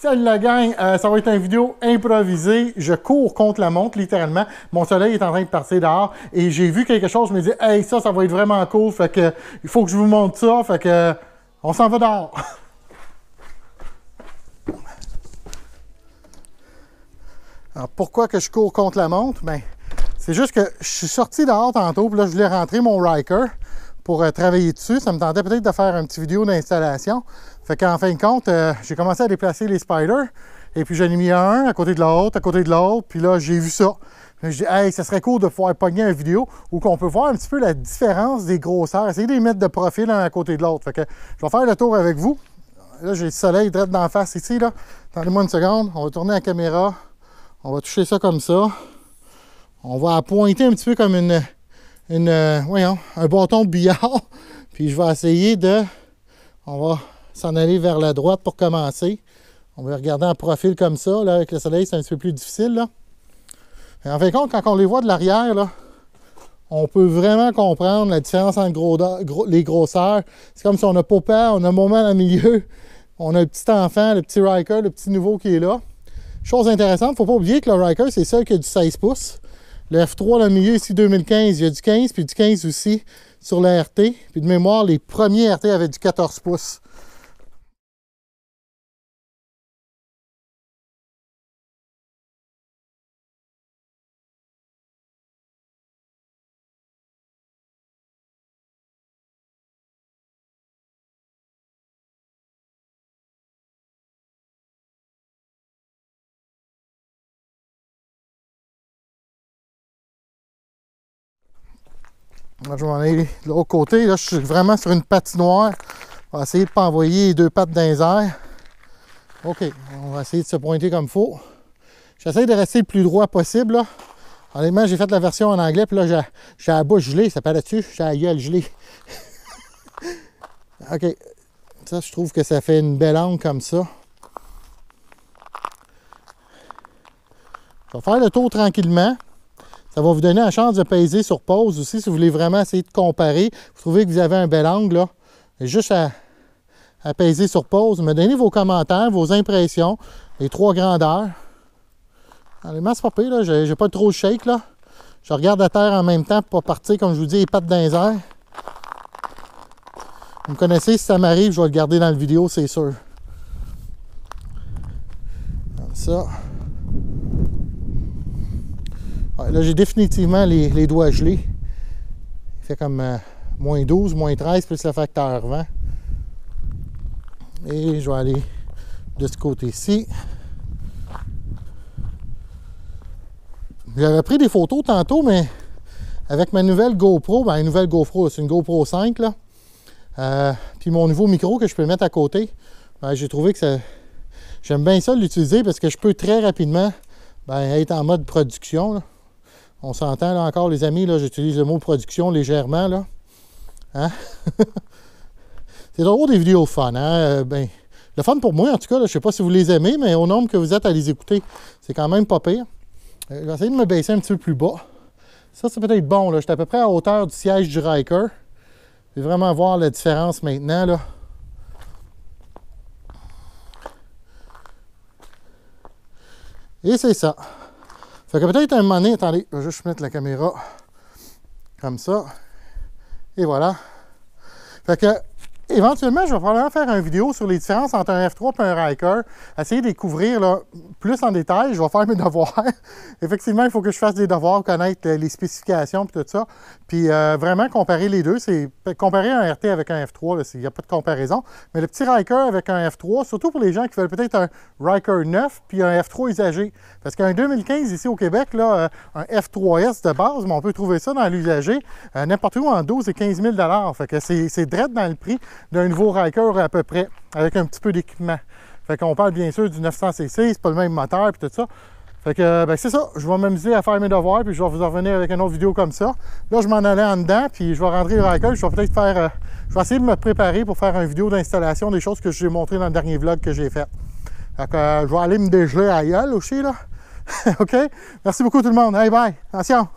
Salut la gang, ça va être une vidéo improvisée. Je cours contre la montre, littéralement. Mon soleil est en train de partir dehors et j'ai vu quelque chose, je me dis « Hey, ça va être vraiment cool, fait que il faut que je vous montre ça, fait que on s'en va dehors! » Alors pourquoi que je cours contre la montre? Ben, c'est juste que je suis sorti dehors tantôt, puis là je voulais rentrer mon Ryker pour travailler dessus. Ça me tentait peut-être de faire une petite vidéo d'installation. Fait qu'en fin de compte, j'ai commencé à déplacer les Spyder et puis j'en ai mis un à côté de l'autre, puis là j'ai vu ça. Je dis, hey, ça serait cool de pouvoir pogner une vidéo où qu'on peut voir un petit peu la différence des grosseurs, essayer de les mettre de profil un à côté de l'autre. Fait que je vais faire le tour avec vous. Là, j'ai le soleil direct d'en face ici, là. Attendez-moi une seconde, on va tourner la caméra, on va toucher ça comme ça. On va pointer un petit peu comme un bâton de billard, puis je vais essayer de... On va s'en aller vers la droite pour commencer. On va regarder en profil comme ça, là, avec le soleil, c'est un petit peu plus difficile, là. Et en fin de compte, quand on les voit de l'arrière, là, on peut vraiment comprendre la différence entre les grosseurs. C'est comme si on a Papa, on a Maman dans le milieu, on a le petit enfant, le petit Ryker, le petit nouveau qui est là. Chose intéressante, il ne faut pas oublier que le Ryker, c'est celui qui a du 16 pouces. Le F3, le milieu ici, 2015, il y a du 15, puis du 15 aussi sur le RT. Puis de mémoire, les premiers RT avaient du 14 pouces. Là, je vais m'en aller de l'autre côté. Là, je suis vraiment sur une patinoire. On va essayer de ne pas envoyer les deux pattes dans les airs. OK, on va essayer de se pointer comme il faut. J'essaie de rester le plus droit possible, là. Honnêtement, j'ai fait la version en anglais, puis là, j'ai la bouche gelée, ça paraît dessus. J'ai la gueule gelée. OK, ça, je trouve que ça fait une belle angle comme ça. Je vais faire le tour tranquillement. Ça va vous donner la chance de peser sur pause aussi, si vous voulez vraiment essayer de comparer. Vous trouvez que vous avez un bel angle, là. Juste à peser sur pause. Me donnez vos commentaires, vos impressions, les trois grandeurs. Les masses pas pire, là. J'ai pas trop de shake, là. Je regarde à terre en même temps pour pas partir, comme je vous dis, les pattes dans les airs. Vous me connaissez, si ça m'arrive, je vais le garder dans la vidéo, c'est sûr. Comme ça. Ouais, là, j'ai définitivement les doigts gelés. Il fait comme moins 12, moins 13, plus le facteur vent. Et je vais aller de ce côté-ci. J'avais pris des photos tantôt, mais avec ma nouvelle GoPro, ben une nouvelle GoPro, c'est une GoPro 5, là. Puis mon nouveau micro que je peux mettre à côté, ben, j'ai trouvé que ça... J'aime bien ça l'utiliser parce que je peux très rapidement être en mode production, là. On s'entend là encore, les amis, là, j'utilise le mot production légèrement, là. Hein? C'est drôle des vidéos fun, hein? Ben, le fun pour moi, en tout cas, là, je sais pas si vous les aimez, mais au nombre que vous êtes à les écouter, c'est quand même pas pire. Je vais essayer de me baisser un petit peu plus bas. Ça, c'est peut-être bon, là. J'étais à peu près à hauteur du siège du Ryker. Je vais vraiment voir la différence maintenant, là. Et c'est ça. Fait que peut-être un moment donné, attendez, je vais juste mettre la caméra comme ça. Et voilà. Fait que, éventuellement, je vais probablement faire une vidéo sur les différences entre un F3 et un Ryker. Essayer de les couvrir là, plus en détail. Je vais faire mes devoirs. Effectivement, il faut que je fasse des devoirs, connaître les spécifications et tout ça. Puis vraiment comparer les deux. C'est comparer un RT avec un F3, il n'y a pas de comparaison. Mais le petit Ryker avec un F3, surtout pour les gens qui veulent peut-être un Ryker neuf puis un F3 usagé. Parce qu'un 2015 ici au Québec, là, un F3S de base, mais on peut trouver ça dans l'usager n'importe où en 12 et 15 000 $. Fait que c'est drette dans le prix d'un nouveau Ryker à peu près, avec un petit peu d'équipement. Fait qu'on parle bien sûr du 900cc, c'est pas le même moteur puis tout ça. Fait que ben c'est ça, je vais m'amuser à faire mes devoirs puis je vais vous en revenir avec une autre vidéo comme ça. Là, je m'en allais en dedans puis je vais rentrer le Ryker, je vais peut-être faire, je vais essayer de me préparer pour faire une vidéo d'installation des choses que j'ai montrées dans le dernier vlog que j'ai fait. Fait que je vais aller me dégeler à la gueule aussi là. OK? Merci beaucoup tout le monde, hey bye, attention!